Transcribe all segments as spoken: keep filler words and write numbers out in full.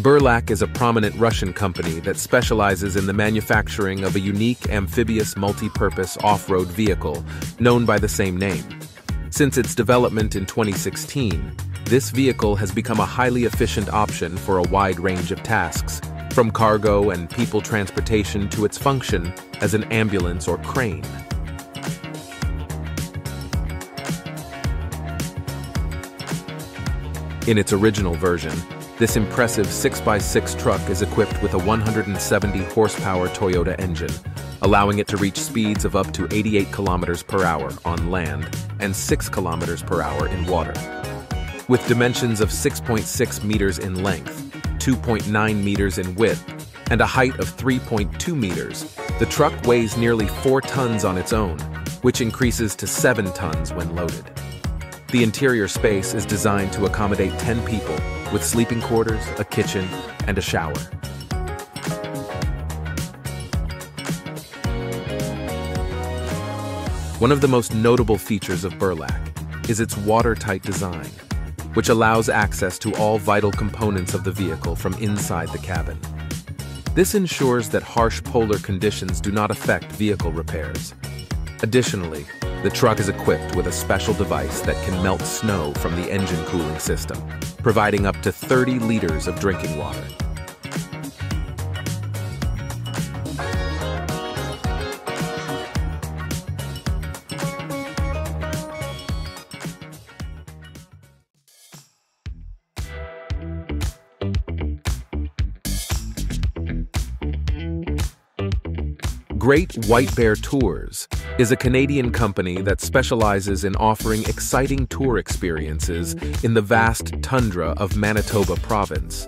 Burlak is a prominent Russian company that specializes in the manufacturing of a unique amphibious multi-purpose off-road vehicle known by the same name. Since its development in twenty sixteen, this vehicle has become a highly efficient option for a wide range of tasks, from cargo and people transportation to its function as an ambulance or crane. In its original version, this impressive six by six truck is equipped with a one hundred seventy horsepower Toyota engine, allowing it to reach speeds of up to eighty-eight kilometers per hour on land and six kilometers per hour in water. With dimensions of six point six meters in length, two point nine meters in width, and a height of three point two meters, the truck weighs nearly four tons on its own, which increases to seven tons when loaded. The interior space is designed to accommodate ten people, with sleeping quarters, a kitchen, and a shower. One of the most notable features of Burlak is its watertight design, which allows access to all vital components of the vehicle from inside the cabin. This ensures that harsh polar conditions do not affect vehicle repairs. Additionally, the truck is equipped with a special device that can melt snow from the engine cooling system, providing up to thirty liters of drinking water. Great White Bear Tours is a Canadian company that specializes in offering exciting tour experiences in the vast tundra of Manitoba province.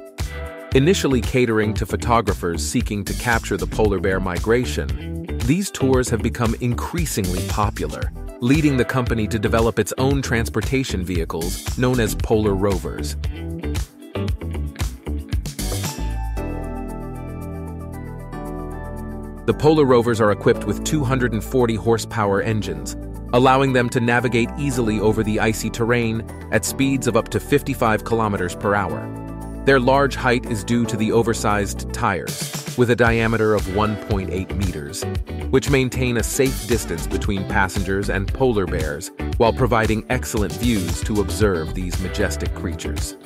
Initially catering to photographers seeking to capture the polar bear migration, these tours have become increasingly popular, leading the company to develop its own transportation vehicles known as Polar Rovers. The Polar Rovers are equipped with two hundred forty horsepower engines, allowing them to navigate easily over the icy terrain at speeds of up to fifty-five kilometers per hour. Their large height is due to the oversized tires, with a diameter of one point eight meters, which maintain a safe distance between passengers and polar bears while providing excellent views to observe these majestic creatures.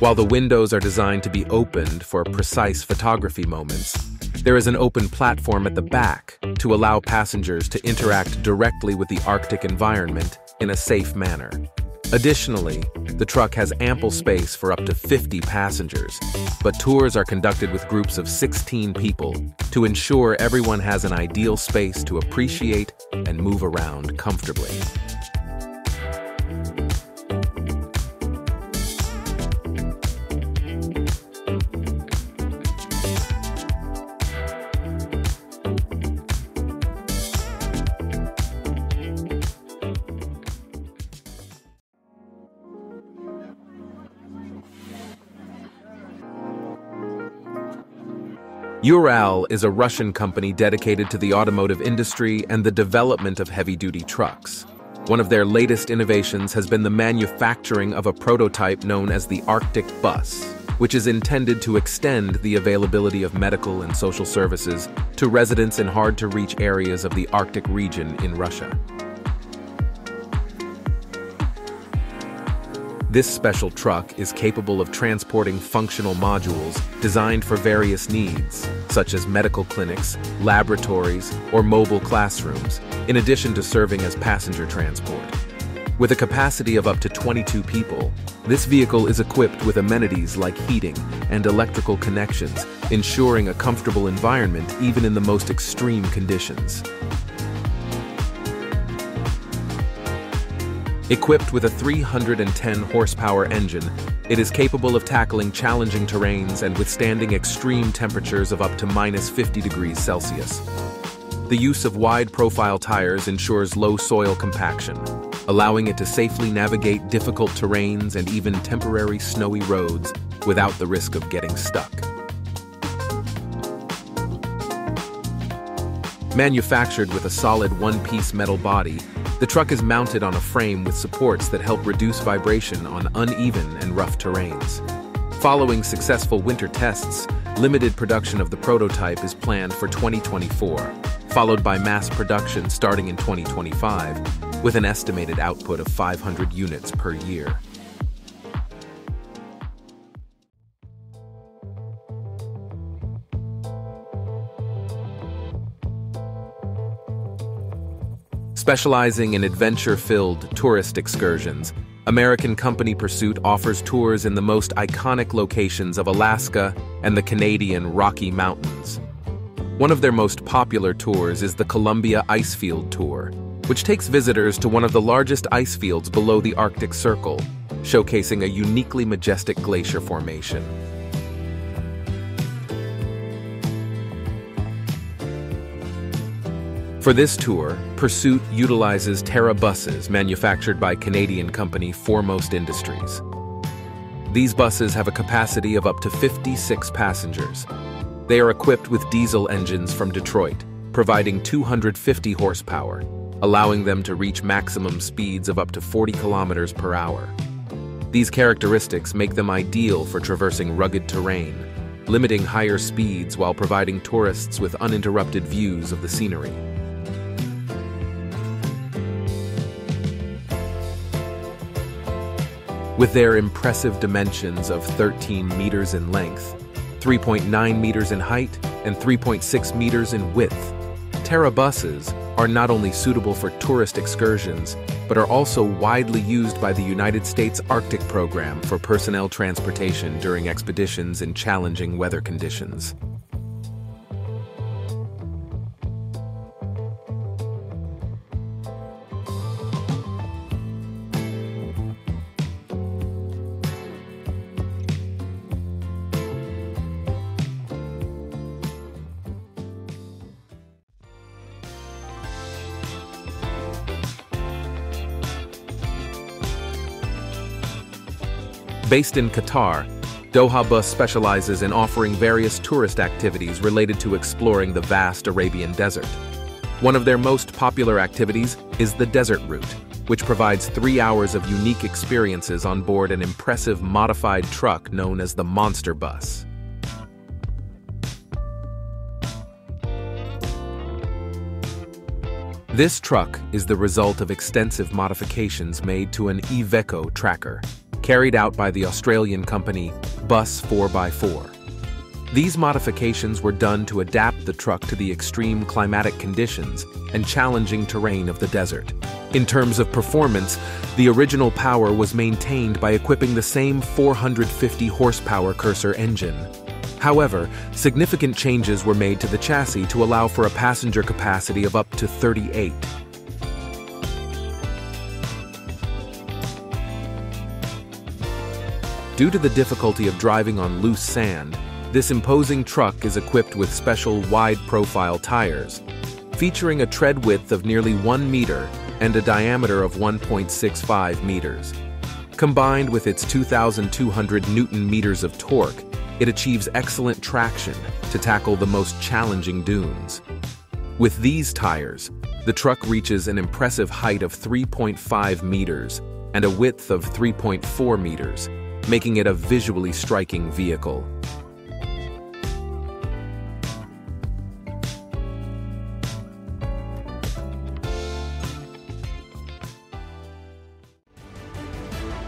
While the windows are designed to be opened for precise photography moments, there is an open platform at the back to allow passengers to interact directly with the Arctic environment in a safe manner. Additionally, the truck has ample space for up to fifty passengers, but tours are conducted with groups of sixteen people to ensure everyone has an ideal space to appreciate and move around comfortably. Ural is a Russian company dedicated to the automotive industry and the development of heavy-duty trucks. One of their latest innovations has been the manufacturing of a prototype known as the Arctic Bus, which is intended to extend the availability of medical and social services to residents in hard-to-reach areas of the Arctic region in Russia. This special truck is capable of transporting functional modules designed for various needs, such as medical clinics, laboratories, or mobile classrooms, in addition to serving as passenger transport. With a capacity of up to twenty-two people, this vehicle is equipped with amenities like heating and electrical connections, ensuring a comfortable environment even in the most extreme conditions. Equipped with a three hundred ten horsepower engine, it is capable of tackling challenging terrains and withstanding extreme temperatures of up to minus fifty degrees Celsius. The use of wide-profile tires ensures low soil compaction, allowing it to safely navigate difficult terrains and even temporary snowy roads without the risk of getting stuck. Manufactured with a solid one-piece metal body, the truck is mounted on a frame with supports that help reduce vibration on uneven and rough terrains. Following successful winter tests, limited production of the prototype is planned for twenty twenty-four, followed by mass production starting in twenty twenty-five, with an estimated output of five hundred units per year. Specializing in adventure-filled tourist excursions, American company Pursuit offers tours in the most iconic locations of Alaska and the Canadian Rocky Mountains. One of their most popular tours is the Columbia Icefield Tour, which takes visitors to one of the largest ice fields below the Arctic Circle, showcasing a uniquely majestic glacier formation. For this tour, Pursuit utilizes Terra buses manufactured by Canadian company Foremost Industries. These buses have a capacity of up to fifty-six passengers. They are equipped with diesel engines from Detroit, providing two hundred fifty horsepower, allowing them to reach maximum speeds of up to forty kilometers per hour. These characteristics make them ideal for traversing rugged terrain, limiting higher speeds while providing tourists with uninterrupted views of the scenery. With their impressive dimensions of thirteen meters in length, three point nine meters in height, and three point six meters in width, Terra buses are not only suitable for tourist excursions, but are also widely used by the United States Arctic Program for personnel transportation during expeditions in challenging weather conditions. Based in Qatar, Doha Bus specializes in offering various tourist activities related to exploring the vast Arabian desert. One of their most popular activities is the Desert Route, which provides three hours of unique experiences on board an impressive modified truck known as the Monster Bus. This truck is the result of extensive modifications made to an Iveco Tracker, carried out by the Australian company Bus four by four. These modifications were done to adapt the truck to the extreme climatic conditions and challenging terrain of the desert. In terms of performance, the original power was maintained by equipping the same four hundred fifty horsepower Cursor engine. However, significant changes were made to the chassis to allow for a passenger capacity of up to thirty-eight. Due to the difficulty of driving on loose sand, this imposing truck is equipped with special wide-profile tires, featuring a tread width of nearly one meter and a diameter of one point six five meters. Combined with its two thousand two hundred newton meters of torque, it achieves excellent traction to tackle the most challenging dunes. With these tires, the truck reaches an impressive height of three point five meters and a width of three point four meters, making it a visually striking vehicle.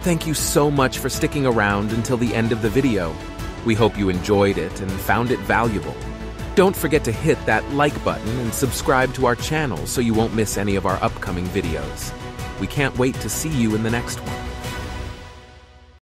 Thank you so much for sticking around until the end of the video. We hope you enjoyed it and found it valuable. Don't forget to hit that like button and subscribe to our channel so you won't miss any of our upcoming videos. We can't wait to see you in the next one.